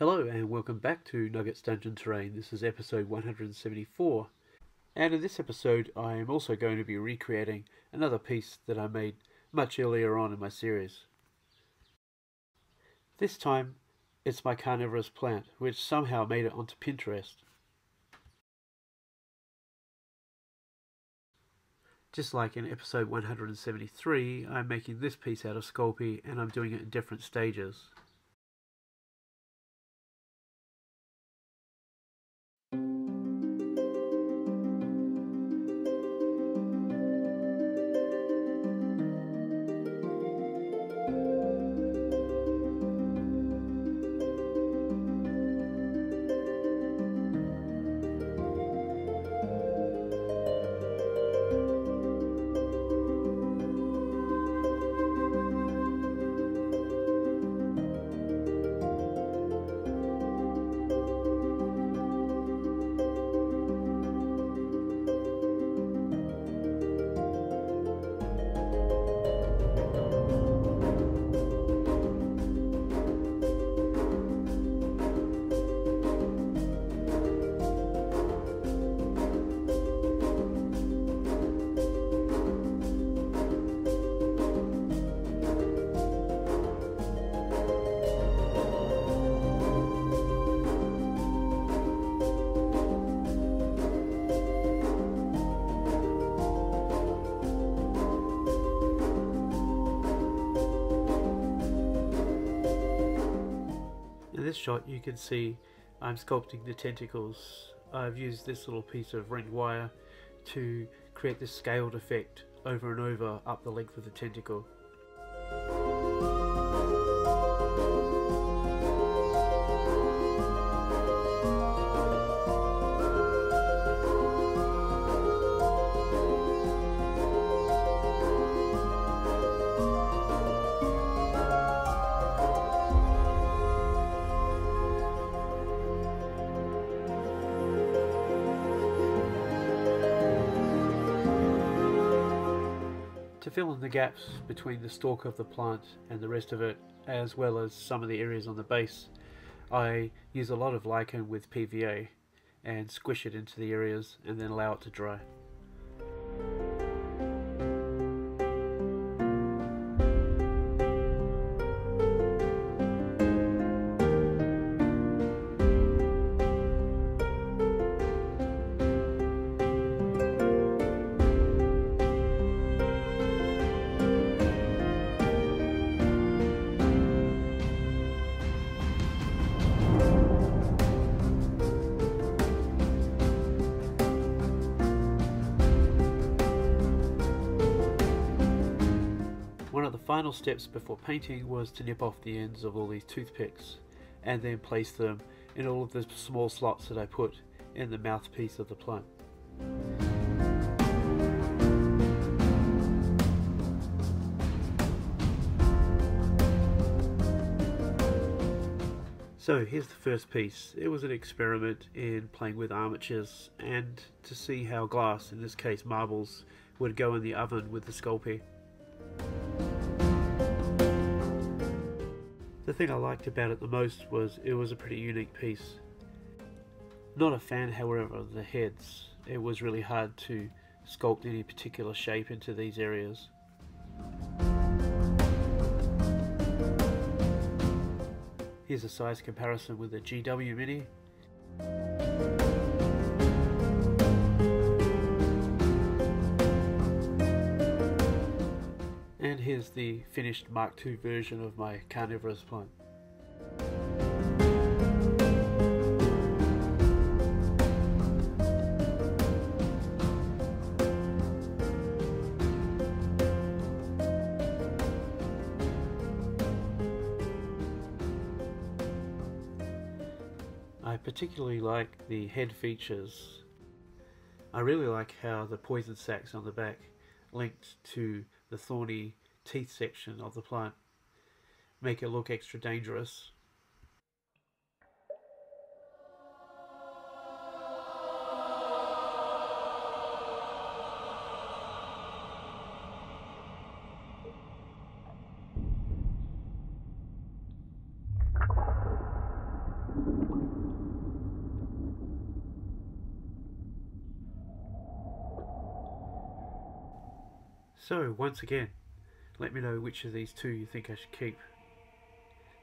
Hello and welcome back to Nugget's Dungeon Terrain. This is episode 174, and in this episode I am also going to be recreating another piece that I made much earlier on in my series. This time it's my carnivorous plant, which somehow made it onto Pinterest. Just like in episode 173, I'm making this piece out of Sculpey and I'm doing it in different stages. This shot you can see I'm sculpting the tentacles. I've used this little piece of ring wire to create this scaled effect over and over up the length of the tentacle. To fill in the gaps between the stalk of the plant and the rest of it, as well as some of the areas on the base, I use a lot of lichen with PVA and squish it into the areas and then allow it to dry. Final steps before painting was to nip off the ends of all these toothpicks and then place them in all of the small slots that I put in the mouthpiece of the plant. So here's the first piece. It was an experiment in playing with armatures and to see how glass, in this case marbles, would go in the oven with the Sculpey. The thing I liked about it the most was it was a pretty unique piece. Not a fan, however, of the heads. It was really hard to sculpt any particular shape into these areas. Here's a size comparison with the GW Mini. Here's the finished Mark II version of my carnivorous plant. I particularly like the head features. I really like how the poison sacs on the back linked to the thorny teeth section of the plant make it look extra dangerous. So once again, let me know which of these two you think I should keep.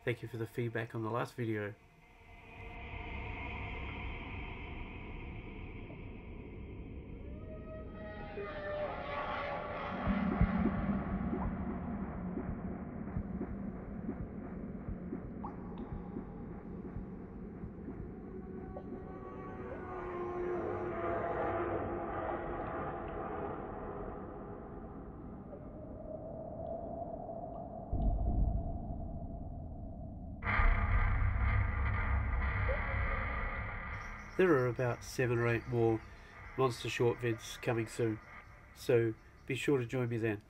Thank you for the feedback on the last video. There are about 7 or 8 more Monster Short vids coming soon, so be sure to join me then.